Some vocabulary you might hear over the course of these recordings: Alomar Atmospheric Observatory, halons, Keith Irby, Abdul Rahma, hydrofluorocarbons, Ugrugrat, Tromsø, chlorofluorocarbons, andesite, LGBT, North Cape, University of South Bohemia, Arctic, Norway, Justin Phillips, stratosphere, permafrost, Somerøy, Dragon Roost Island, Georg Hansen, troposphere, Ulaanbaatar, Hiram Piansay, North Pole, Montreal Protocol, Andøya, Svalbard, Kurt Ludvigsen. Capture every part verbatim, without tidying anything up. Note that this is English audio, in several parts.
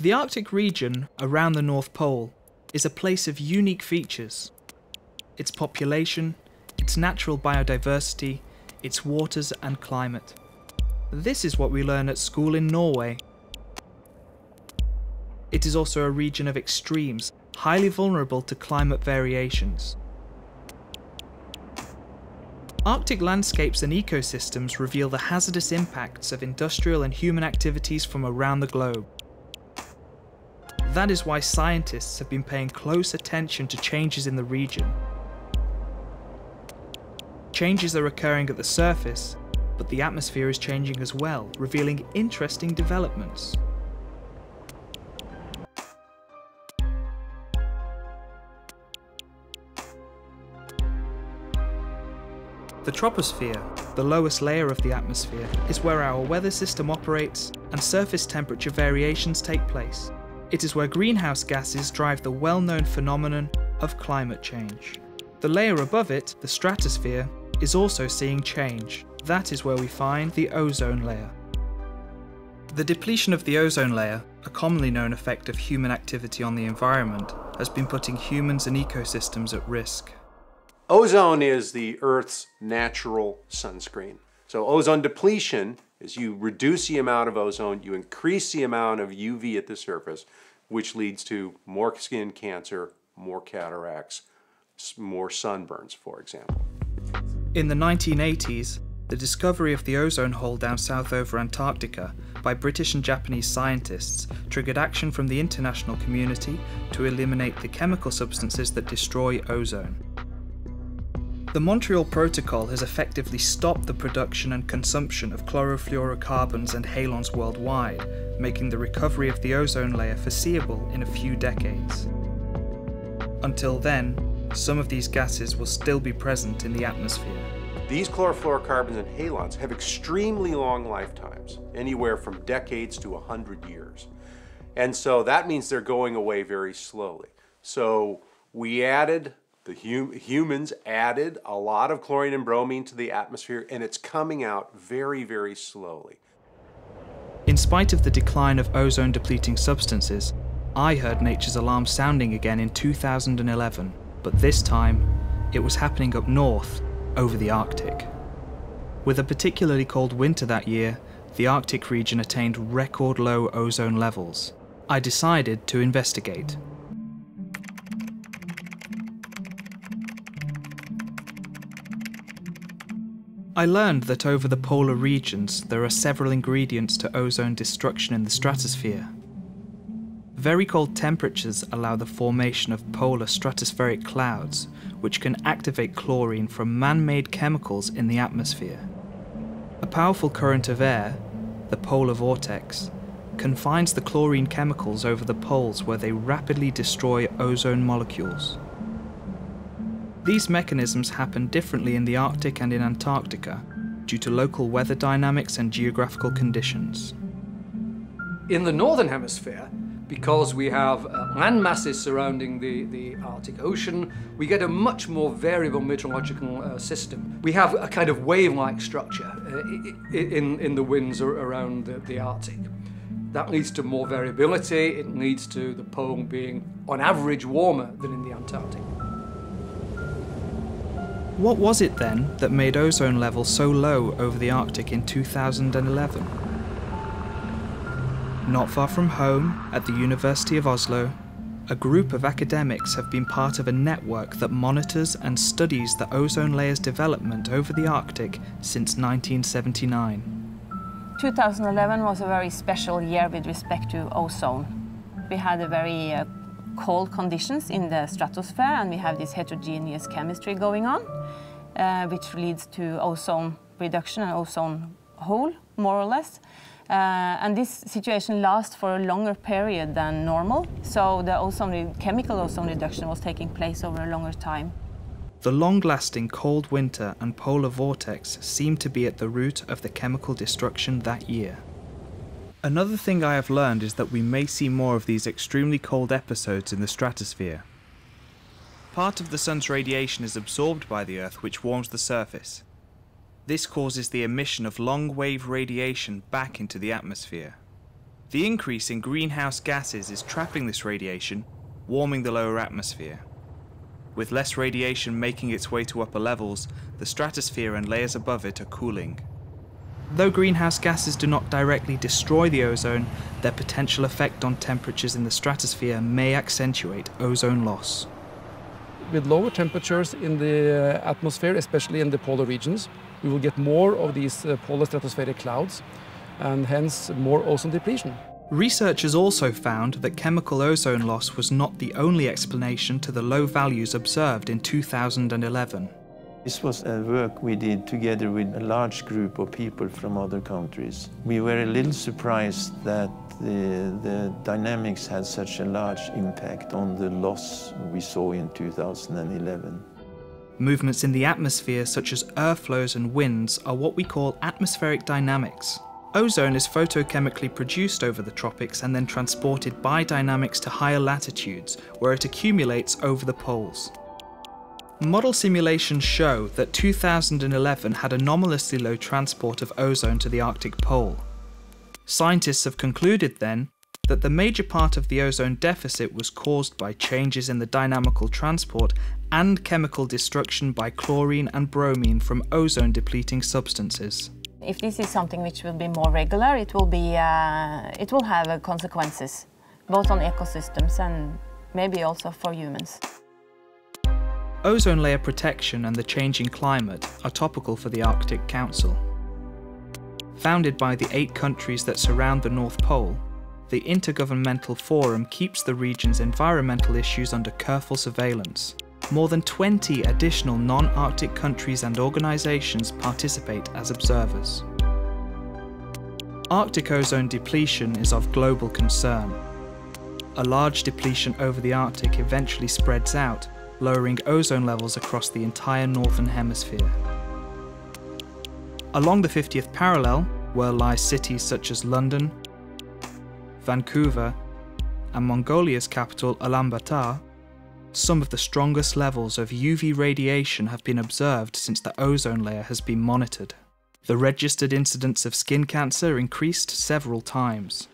The Arctic region around the North Pole is a place of unique features. Its population, its natural biodiversity, its waters and climate. This is what we learn at school in Norway. It is also a region of extremes, highly vulnerable to climate variations. Arctic landscapes and ecosystems reveal the hazardous impacts of industrial and human activities from around the globe. That is why scientists have been paying close attention to changes in the region. Changes are occurring at the surface, but the atmosphere is changing as well, revealing interesting developments. The troposphere, the lowest layer of the atmosphere, is where our weather system operates and surface temperature variations take place. It is where greenhouse gases drive the well-known phenomenon of climate change. The layer above it, the stratosphere, is also seeing change. That is where we find the ozone layer. The depletion of the ozone layer, a commonly known effect of human activity on the environment, has been putting humans and ecosystems at risk. Ozone is the Earth's natural sunscreen. So ozone depletion is you reduce the amount of ozone, you increase the amount of U V at the surface, which leads to more skin cancer, more cataracts, more sunburns, for example. In the nineteen eighties, the discovery of the ozone hole down south over Antarctica by British and Japanese scientists triggered action from the international community to eliminate the chemical substances that destroy ozone. The Montreal Protocol has effectively stopped the production and consumption of chlorofluorocarbons and halons worldwide, making the recovery of the ozone layer foreseeable in a few decades. Until then, some of these gases will still be present in the atmosphere. These chlorofluorocarbons and halons have extremely long lifetimes, anywhere from decades to a hundred years. And so that means they're going away very slowly. So we added The hum humans added a lot of chlorine and bromine to the atmosphere, and it's coming out very, very slowly. In spite of the decline of ozone-depleting substances, I heard nature's alarm sounding again in two thousand eleven, but this time it was happening up north, over the Arctic. With a particularly cold winter that year, the Arctic region attained record low ozone levels. I decided to investigate. I learned that over the polar regions there are several ingredients to ozone destruction in the stratosphere. Very cold temperatures allow the formation of polar stratospheric clouds, which can activate chlorine from man-made chemicals in the atmosphere. A powerful current of air, the polar vortex, confines the chlorine chemicals over the poles where they rapidly destroy ozone molecules. These mechanisms happen differently in the Arctic and in Antarctica, due to local weather dynamics and geographical conditions. In the Northern Hemisphere, because we have uh, land masses surrounding the, the Arctic Ocean, we get a much more variable meteorological uh, system. We have a kind of wave-like structure uh, in, in the winds around the, the Arctic. That leads to more variability, it leads to the pole being, on average, warmer than in the Antarctic. What was it then that made ozone levels so low over the Arctic in two thousand eleven? Not far from home, at the University of Oslo, a group of academics have been part of a network that monitors and studies the ozone layer's development over the Arctic since nineteen seventy-nine. two thousand eleven was a very special year with respect to ozone. We had a very uh, cold conditions in the stratosphere, and we have this heterogeneous chemistry going on, uh, which leads to ozone reduction and ozone hole, more or less. Uh, and this situation lasts for a longer period than normal, so the ozone chemical ozone reduction was taking place over a longer time. The long-lasting cold winter and polar vortex seem to be at the root of the chemical destruction that year. Another thing I have learned is that we may see more of these extremely cold episodes in the stratosphere. Part of the sun's radiation is absorbed by the Earth, which warms the surface. This causes the emission of long-wave radiation back into the atmosphere. The increase in greenhouse gases is trapping this radiation, warming the lower atmosphere. With less radiation making its way to upper levels, the stratosphere and layers above it are cooling. Though greenhouse gases do not directly destroy the ozone, their potential effect on temperatures in the stratosphere may accentuate ozone loss. With lower temperatures in the atmosphere, especially in the polar regions, we will get more of these polar stratospheric clouds, and hence more ozone depletion. Researchers also found that chemical ozone loss was not the only explanation to the low values observed in two thousand eleven. This was a work we did together with a large group of people from other countries. We were a little surprised that the, the dynamics had such a large impact on the loss we saw in two thousand eleven. Movements in the atmosphere, such as airflows and winds, are what we call atmospheric dynamics. Ozone is photochemically produced over the tropics and then transported by dynamics to higher latitudes, where it accumulates over the poles. Model simulations show that two thousand eleven had anomalously low transport of ozone to the Arctic pole. Scientists have concluded then that the major part of the ozone deficit was caused by changes in the dynamical transport and chemical destruction by chlorine and bromine from ozone-depleting substances. If this is something which will be more regular, it will be, uh, it will have uh, consequences, both on ecosystems and maybe also for humans. Ozone layer protection and the changing climate are topical for the Arctic Council. Founded by the eight countries that surround the North Pole, the Intergovernmental Forum keeps the region's environmental issues under careful surveillance. More than twenty additional non-Arctic countries and organisations participate as observers. Arctic ozone depletion is of global concern. A large depletion over the Arctic eventually spreads out, lowering ozone levels across the entire northern hemisphere. Along the fiftieth parallel, where lie cities such as London, Vancouver, and Mongolia's capital Ulaanbaatar, some of the strongest levels of U V radiation have been observed since the ozone layer has been monitored. The registered incidence of skin cancer increased several times.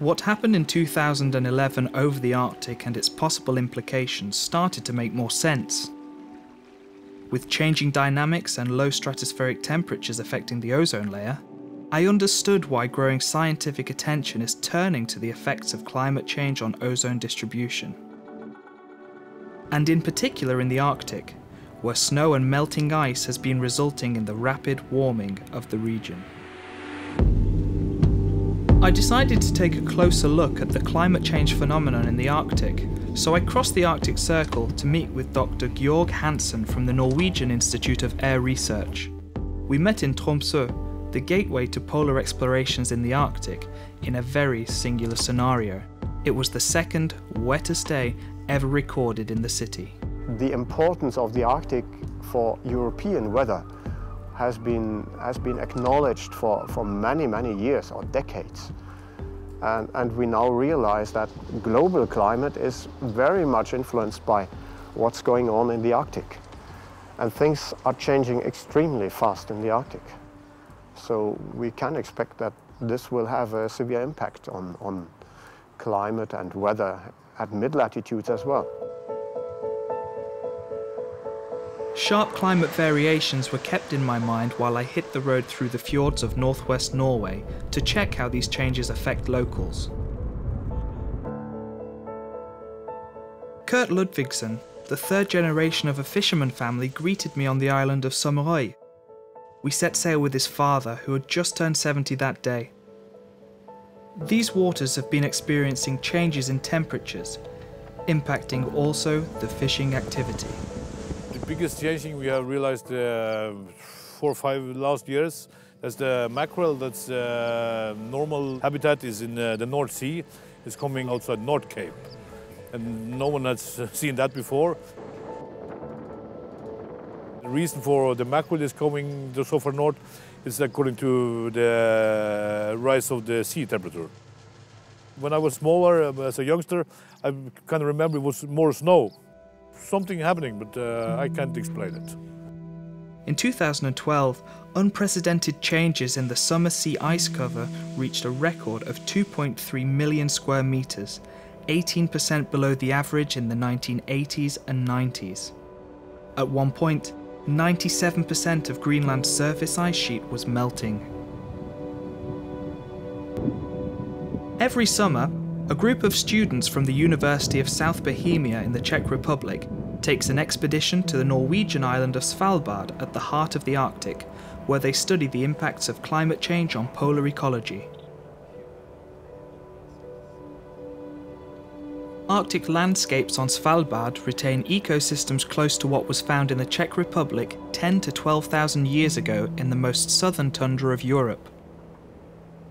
What happened in two thousand eleven over the Arctic and its possible implications started to make more sense. With changing dynamics and low stratospheric temperatures affecting the ozone layer, I understood why growing scientific attention is turning to the effects of climate change on ozone distribution. And in particular in the Arctic, where snow and melting ice has been resulting in the rapid warming of the region. I decided to take a closer look at the climate change phenomenon in the Arctic, so I crossed the Arctic Circle to meet with Doctor Georg Hansen from the Norwegian Institute of Air Research. We met in Tromsø, the gateway to polar explorations in the Arctic, in a very singular scenario. It was the second wettest day ever recorded in the city. The importance of the Arctic for European weather has been, has been acknowledged for, for many, many years or decades. And, and we now realize that global climate is very much influenced by what's going on in the Arctic. And things are changing extremely fast in the Arctic. So we can expect that this will have a severe impact on, on climate and weather at mid-latitudes as well. Sharp climate variations were kept in my mind while I hit the road through the fjords of northwest Norway to check how these changes affect locals. Kurt Ludvigsen, the third generation of a fisherman family, greeted me on the island of Somerøy. We set sail with his father, who had just turned seventy that day. These waters have been experiencing changes in temperatures, impacting also the fishing activity. The biggest change we have realized uh, four or five last years is the mackerel. That's uh, normal habitat is in uh, the North Sea. It's coming outside North Cape, and no one has seen that before. The reason for the mackerel is coming so far north is according to the rise of the sea temperature. When I was smaller, as a youngster, I kind of remember it was more snow. Something happening, but uh, I can't explain it. In two thousand twelve, unprecedented changes in the summer sea ice cover reached a record of two point three million square metres, eighteen percent below the average in the nineteen eighties and nineties. At one point, ninety-seven percent of Greenland's surface ice sheet was melting. Every summer, a group of students from the University of South Bohemia in the Czech Republic takes an expedition to the Norwegian island of Svalbard at the heart of the Arctic, where they study the impacts of climate change on polar ecology. Arctic landscapes on Svalbard retain ecosystems close to what was found in the Czech Republic ten to twelve thousand years ago in the most southern tundra of Europe.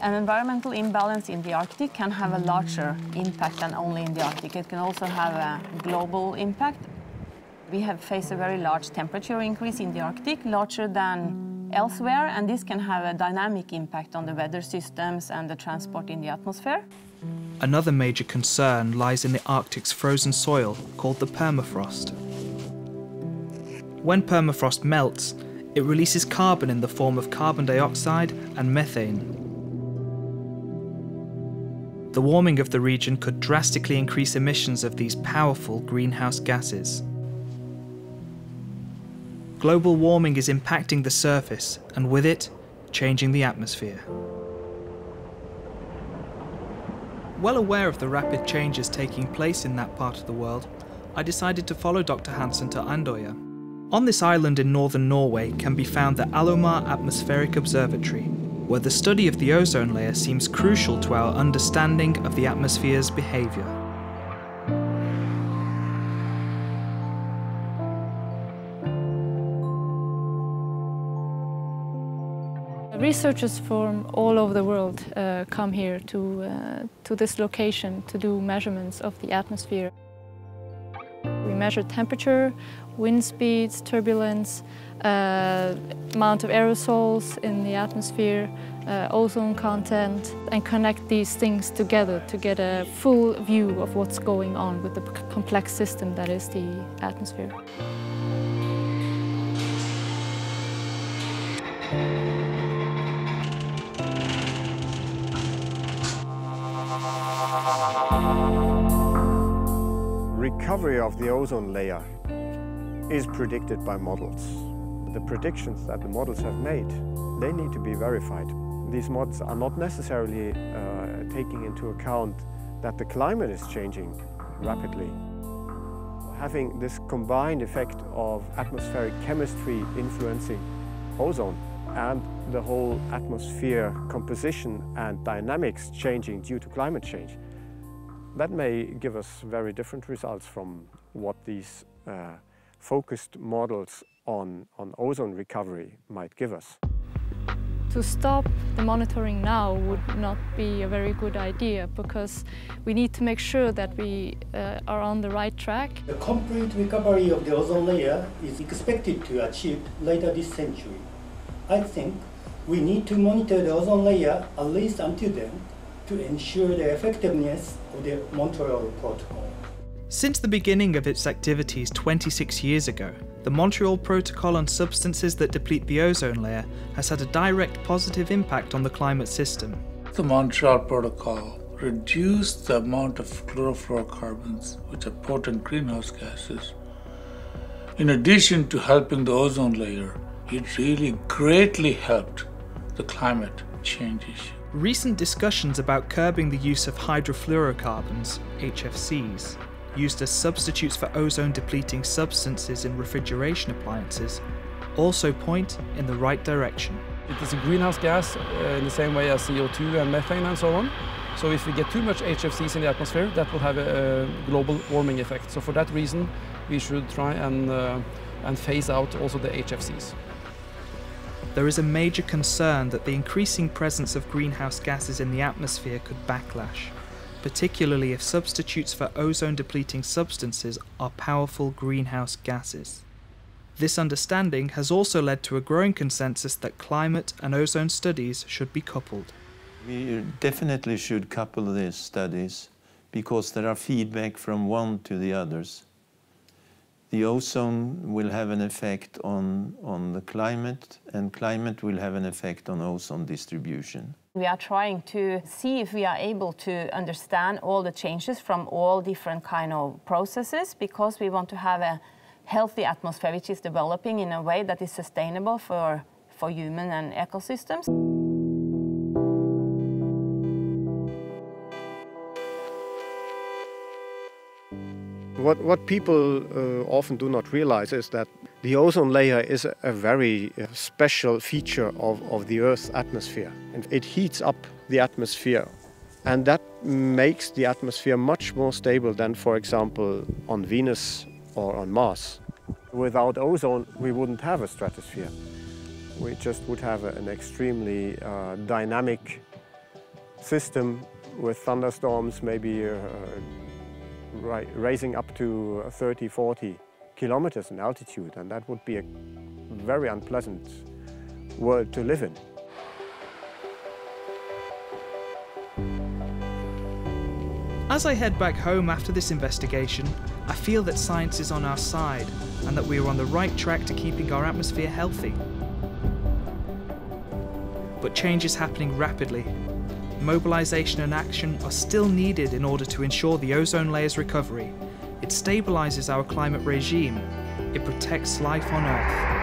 An environmental imbalance in the Arctic can have a larger impact than only in the Arctic. It can also have a global impact. We have faced a very large temperature increase in the Arctic, larger than elsewhere, and this can have a dynamic impact on the weather systems and the transport in the atmosphere. Another major concern lies in the Arctic's frozen soil, called the permafrost. When permafrost melts, it releases carbon in the form of carbon dioxide and methane. The warming of the region could drastically increase emissions of these powerful greenhouse gases. Global warming is impacting the surface, and with it, changing the atmosphere. Well aware of the rapid changes taking place in that part of the world, I decided to follow Doctor Hansen to Andøya. On this island in northern Norway can be found the Alomar Atmospheric Observatory, where the study of the ozone layer seems crucial to our understanding of the atmosphere's behaviour. Researchers from all over the world uh, come here to, uh, to this location to do measurements of the atmosphere. We measure temperature, wind speeds, turbulence, uh, amount of aerosols in the atmosphere, uh, ozone content, and connect these things together to get a full view of what's going on with the complex system that is the atmosphere. Recovery of the ozone layer is predicted by models. The predictions that the models have made, they need to be verified. These models are not necessarily uh, taking into account that the climate is changing rapidly. Having this combined effect of atmospheric chemistry influencing ozone and the whole atmosphere composition and dynamics changing due to climate change, that may give us very different results from what these uh, focused models on, on ozone recovery might give us. To stop the monitoring now would not be a very good idea, because we need to make sure that we uh, are on the right track. The complete recovery of the ozone layer is expected to achieve later this century. I think we need to monitor the ozone layer at least until then, to ensure the effectiveness of the Montreal Protocol. Since the beginning of its activities twenty-six years ago, the Montreal Protocol on substances that deplete the ozone layer has had a direct positive impact on the climate system. The Montreal Protocol reduced the amount of chlorofluorocarbons, which are potent greenhouse gases. In addition to helping the ozone layer, it really greatly helped the climate change issue. Recent discussions about curbing the use of hydrofluorocarbons, H F Cs, used as substitutes for ozone-depleting substances in refrigeration appliances, also point in the right direction. It is a greenhouse gas uh, in the same way as C O two and methane and so on. So if we get too much H F Cs in the atmosphere, that will have a, a global warming effect. So for that reason, we should try and, uh, and phase out also the H F Cs. There is a major concern that the increasing presence of greenhouse gases in the atmosphere could backlash, particularly if substitutes for ozone-depleting substances are powerful greenhouse gases. This understanding has also led to a growing consensus that climate and ozone studies should be coupled. We definitely should couple these studies, because there are feedback from one to the others. The ozone will have an effect on, on the climate, and climate will have an effect on ozone distribution. We are trying to see if we are able to understand all the changes from all different kind of processes, because we want to have a healthy atmosphere which is developing in a way that is sustainable for, for human and ecosystems. What, what people uh, often do not realize is that the ozone layer is a very special feature of, of the Earth's atmosphere. And it heats up the atmosphere, and that makes the atmosphere much more stable than, for example, on Venus or on Mars. Without ozone, we wouldn't have a stratosphere. We just would have an extremely uh, dynamic system with thunderstorms, maybe uh, Right, raising up to thirty, forty kilometers in altitude, and that would be a very unpleasant world to live in. As I head back home after this investigation, I feel that science is on our side and that we are on the right track to keeping our atmosphere healthy. But change is happening rapidly. Mobilisation and action are still needed in order to ensure the ozone layer's recovery. It stabilises our climate regime. It protects life on Earth.